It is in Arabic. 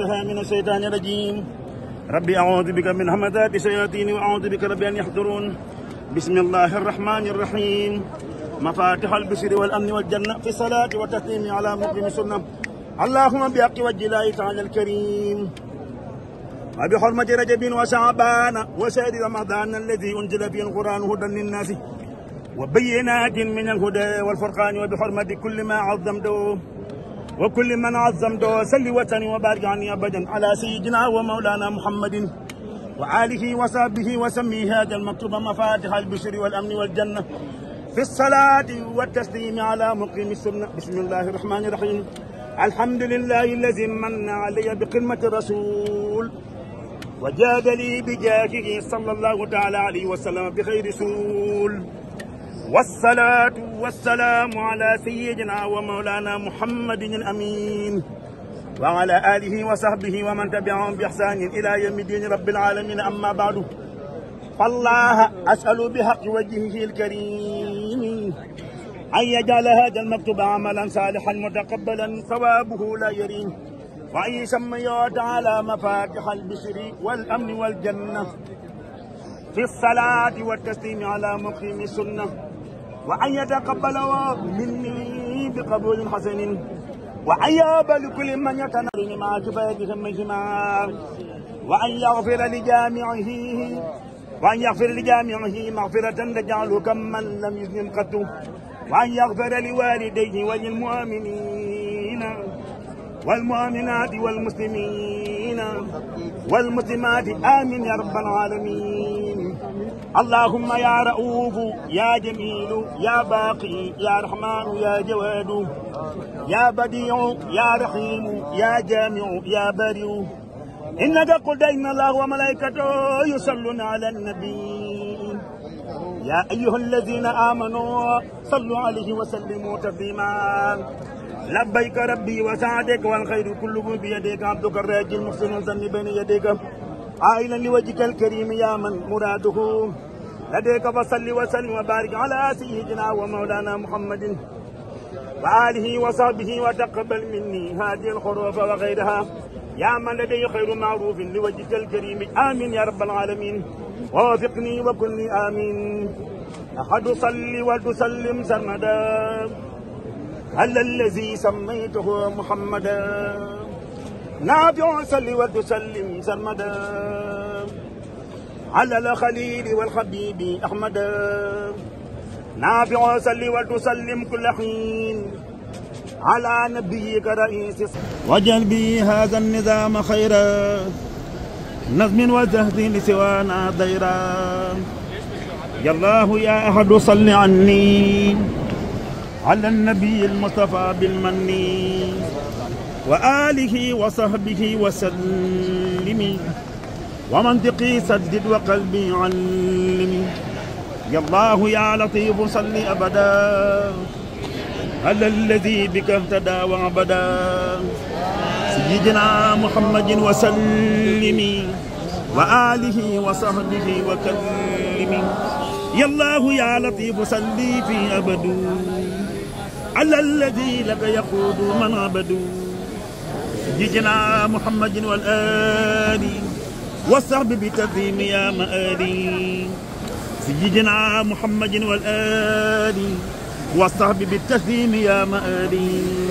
من الشيطان الرجيم. ربي أعوذ بك من همزات الشياطين وأعوذ بك ربي أن يحضرون. بسم الله الرحمن الرحيم. مفاتيح البشر والأمن والجنة في الصلاة والتسليم على مقيم السنة اللهم بحق وجه الله تعالى الكريم وبحرمة رجب وشعبان وشهر رمضان الذي أنزل فيه القرآن هدى للناس وبينات من الهدى والفرقان وبحرمة كل ما عظمته وكل من عظم دو سلي وطني وبارك عني أبدا على سيدنا ومولانا محمد وآله وصحبه وسمي هذا المكتوب مفاتيح البشر والأمن والجنة في الصلاة والتسليم على مقيم السنة. بسم الله الرحمن الرحيم. الحمد لله الذي من علي بقمة الرسول وجاد لي بجاهه صلى الله تعالى عليه وسلم بخير رسول، والصلاة والسلام على سيدنا ومولانا محمد الأمين وعلى آله وصحبه ومن تبعهم بإحسان إلى يوم الدين رب العالمين. أما بعد، فالله أسأل بحق وجهه الكريم أن يجعل هذا المكتوب عملا صالحا متقبلا ثوابه لا يرين، وأن يسميه تعالى مفاتيح البشر والأمن والجنة في الصلاة والتسليم على مقيم السنة، وأن يتقبله مني بقبول حسن، وأن يقبل كل من يتناول مع كفايتهم مجمع، وأن يغفر لجامعه مغفرة تجعله كمن لم يذنب قط، وأن يغفر لوالديه وللمؤمنين والمؤمنات والمسلمين والمسلمات، آمين يا رب العالمين. اللهم يا رؤوف يا جميل يا باقي يا رحمن يا جواد يا بديع يا رحيم يا جامع يا بريء، إنك قلت إن الله وملائكته يصلون على النبي يا أيها الذين آمنوا صلوا عليه وسلموا تسليما. لبيك ربي وسعدك والخير كله بيديك، عبدك الراجل محسن الظن بين يديك، عائلا لوجهك الكريم يا من مراده لديك، فصل وسلم وبارك على سيدنا ومولانا محمد وآله وصحبه، وتقبل مني هذه الخروف وغيرها يا من لديه خير معروف لوجهك الكريم، آمين يا رب العالمين. وافقني وكلني آمين. أحد صلي وتسلم سرمدا على الذي سميته محمدا، نافع صل وتسلم سرمدا على الخليل والحبيب أحمدا، نافع صل وتسلم كل حين على نبيك رئيس، وجل بي هذا النظام خيرا نظم وزهد لسوانا ديرا. يا الله يا أحد صل عني على النبي المصطفى بالمن وآله وصحبه وسلم، ومنطقي سدد وقلبي علم. يا الله يا لطيف صل أبدا على الذي بك اهتدى وعبدا، سيدنا محمد وسلم وآله وصحبه وكلم. يا الله يا لطيف صل في أبد على الذي لك يقود من عبد، سيدنا محمد والآل والصحب بتقديم يا مآلي، سيدنا محمد والآل والصحب بالتسليم يا مآلي.